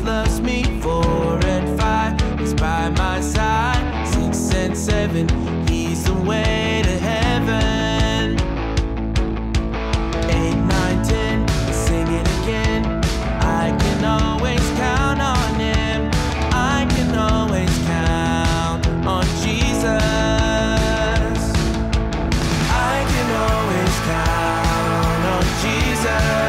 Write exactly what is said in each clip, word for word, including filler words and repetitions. always loves me. Four and five, he's by my side. Six and seven, he's the way to heaven. Eight, nine, ten, he's singing again. I can always count on him. I can always count on Jesus. I can always count on Jesus.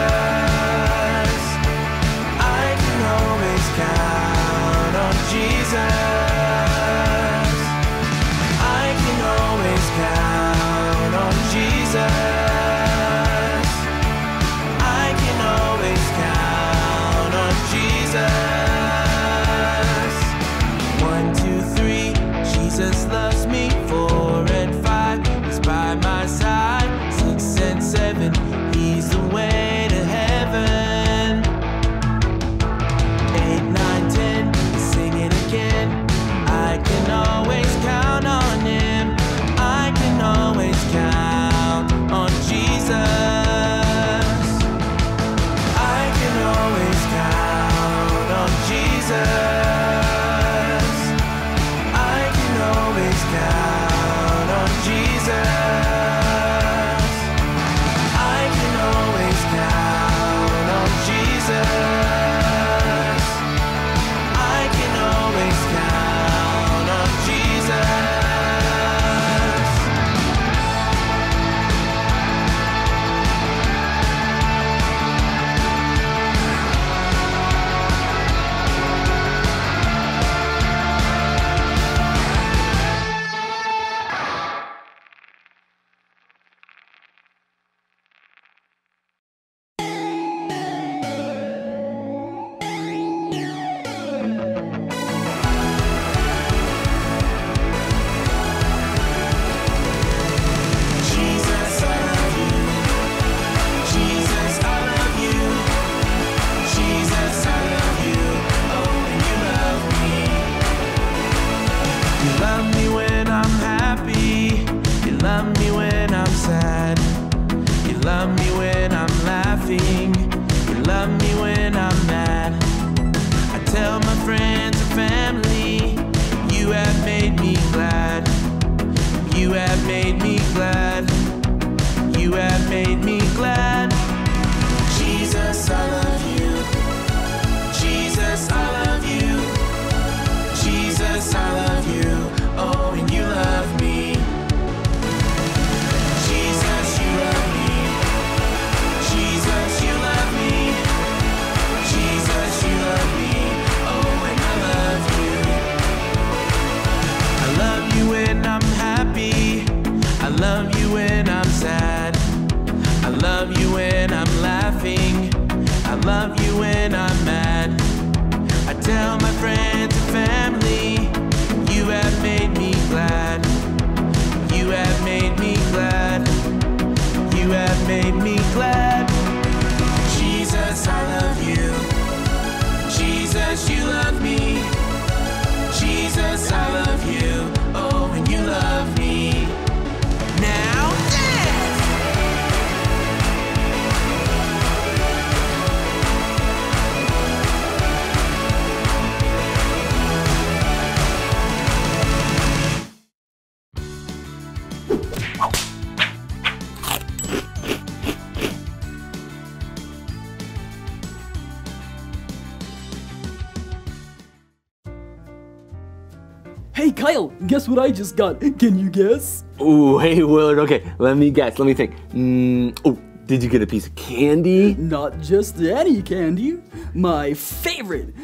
Hey Kyle, guess what I just got? Can you guess? Oh, hey Willard, okay, let me guess, let me think. Mm, oh, did you get a piece of candy? Not just any candy. My favorite,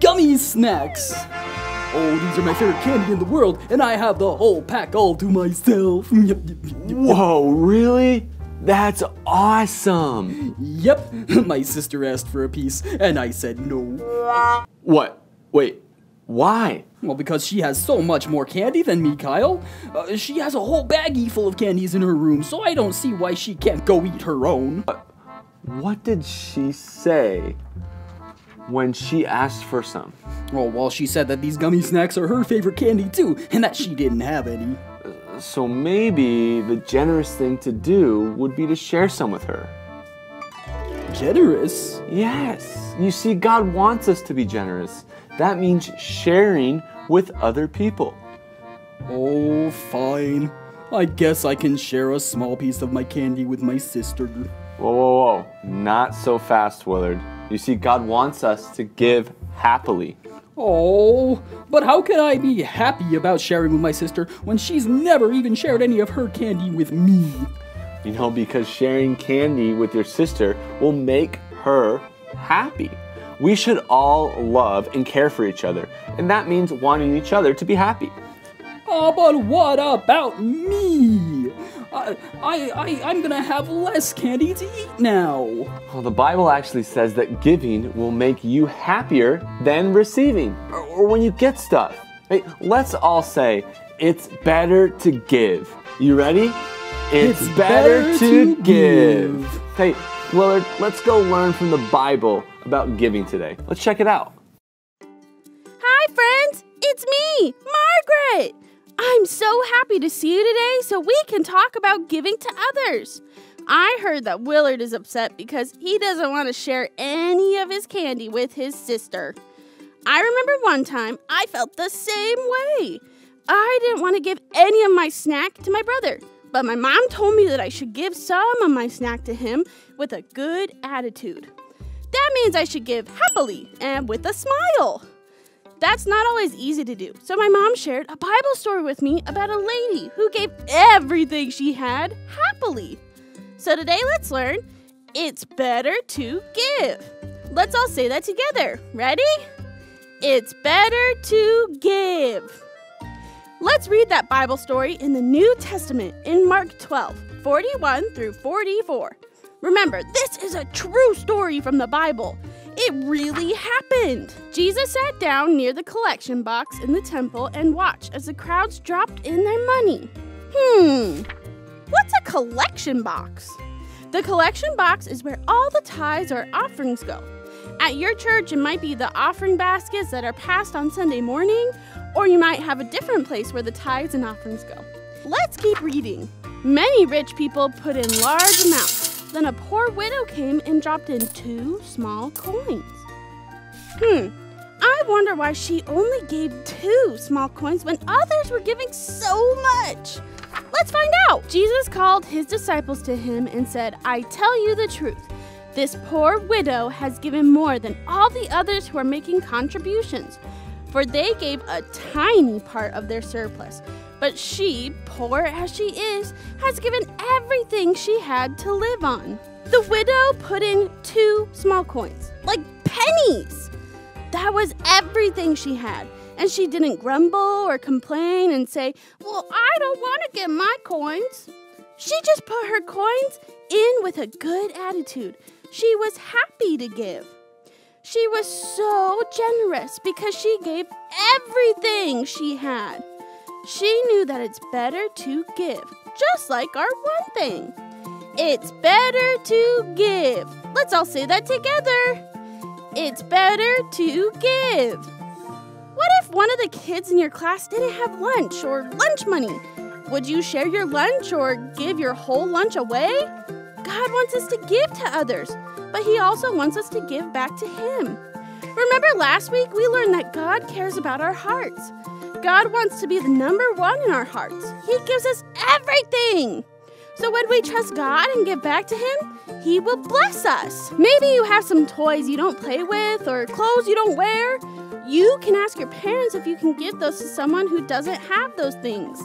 gummy snacks. Oh, these are my favorite candy in the world, and I have the whole pack all to myself. Whoa, really? That's awesome. Yep, my sister asked for a piece, and I said no. What? Wait, why? Well, because she has so much more candy than me, Kyle. Uh, she has a whole baggie full of candies in her room, so I don't see why she can't go eat her own. Uh, what did she say when she asked for some? Oh, well, she said that these gummy snacks are her favorite candy too, and that she didn't have any. Uh, so maybe the generous thing to do would be to share some with her. generous. Yes. You see, God wants us to be generous. That means sharing with other people. Oh, fine. I guess I can share a small piece of my candy with my sister. Whoa, whoa, whoa. Not so fast, Willard. You see, God wants us to give happily. Oh, but how can I be happy about sharing with my sister when she's never even shared any of her candy with me? You know, because sharing candy with your sister will make her happy. We should all love and care for each other, and that means wanting each other to be happy. Oh, but what about me? I, I, I, I'm gonna have less candy to eat now. Well, the Bible actually says that giving will make you happier than receiving, or, or when you get stuff. Right? Let's all say, it's better to give. You ready? It's, it's better, better to, to give. give. Hey, Willard, let's go learn from the Bible about giving today. Let's check it out. Hi, friends. It's me, Margaret. I'm so happy to see you today so we can talk about giving to others. I heard that Willard is upset because he doesn't want to share any of his candy with his sister. I remember one time I felt the same way. I didn't want to give any of my snack to my brother, but my mom told me that I should give some of my snack to him with a good attitude. That means I should give happily and with a smile. That's not always easy to do, so my mom shared a Bible story with me about a lady who gave everything she had happily. So today let's learn, it's better to give. Let's all say that together. Ready? It's better to give. Let's read that Bible story in the New Testament in Mark twelve, forty-one through forty-four. Remember, this is a true story from the Bible. It really happened. Jesus sat down near the collection box in the temple and watched as the crowds dropped in their money. Hmm, what's a collection box? The collection box is where all the tithes or offerings go. At your church, it might be the offering baskets that are passed on Sunday morning, or you might have a different place where the tithes and offerings go. Let's keep reading. Many rich people put in large amounts. Then a poor widow came and dropped in two small coins. Hmm, I wonder why she only gave two small coins when others were giving so much. Let's find out. Jesus called his disciples to him and said, I tell you the truth, this poor widow has given more than all the others who are making contributions, for they gave a tiny part of their surplus. But she, poor as she is, has given everything she had to live on. The widow put in two small coins, like pennies. That was everything she had. And she didn't grumble or complain and say, well, I don't want to get my coins. She just put her coins in with a good attitude. She was happy to give. She was so generous because she gave everything she had. She knew that it's better to give, just like our one thing. It's better to give. Let's all say that together. It's better to give. What if one of the kids in your class didn't have lunch or lunch money? Would you share your lunch or give your whole lunch away? God wants us to give to others, but he also wants us to give back to him. Remember last week we learned that God cares about our hearts. God wants to be the number one in our hearts. He gives us everything. So when we trust God and give back to him, he will bless us. Maybe you have some toys you don't play with or clothes you don't wear. You can ask your parents if you can give those to someone who doesn't have those things.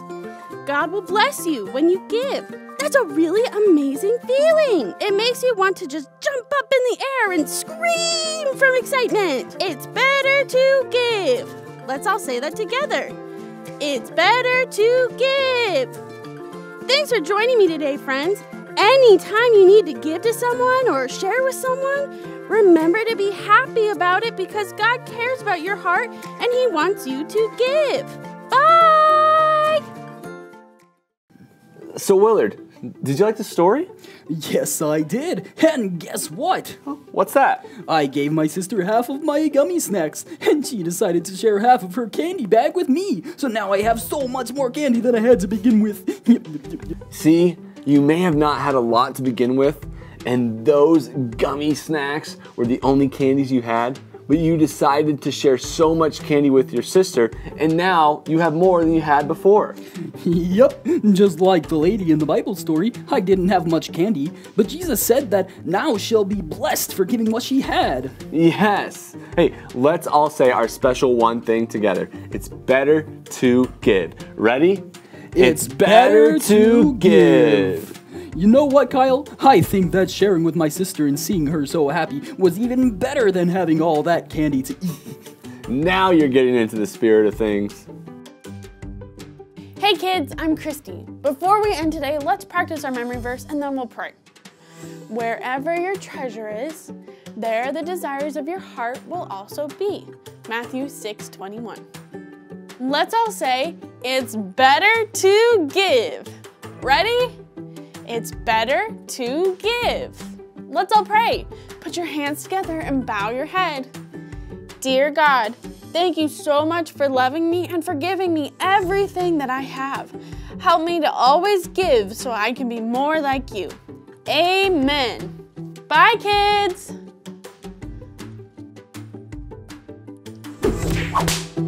God will bless you when you give. That's a really amazing feeling. It makes you want to just jump up in the air and scream from excitement. It's better to give. Let's all say that together. It's better to give. Thanks for joining me today, friends. Anytime you need to give to someone or share with someone, remember to be happy about it because God cares about your heart and he wants you to give. Bye! So, Willard, did you like the story? Yes, I did. And guess what? What's that? I gave my sister half of my gummy snacks, and she decided to share half of her candy bag with me. So now I have so much more candy than I had to begin with. See, you may have not had a lot to begin with, and those gummy snacks were the only candies you had, but you decided to share so much candy with your sister, and now you have more than you had before. Yep, just like the lady in the Bible story, I didn't have much candy, but Jesus said that now she'll be blessed for giving what she had. Yes. Hey, let's all say our special one thing together. It's better to give. Ready? It's, it's better, better to give. give. You know what, Kyle? I think that sharing with my sister and seeing her so happy was even better than having all that candy to eat. Now you're getting into the spirit of things. Hey kids, I'm Christy. Before we end today, let's practice our memory verse and then we'll pray. Wherever your treasure is, there the desires of your heart will also be. Matthew six twenty-one. Let's all say, it's better to give. Ready? It's better to give. Let's all pray. Put your hands together and bow your head. Dear God, thank you so much for loving me and for giving me everything that I have. Help me to always give so I can be more like you. Amen. Bye, kids.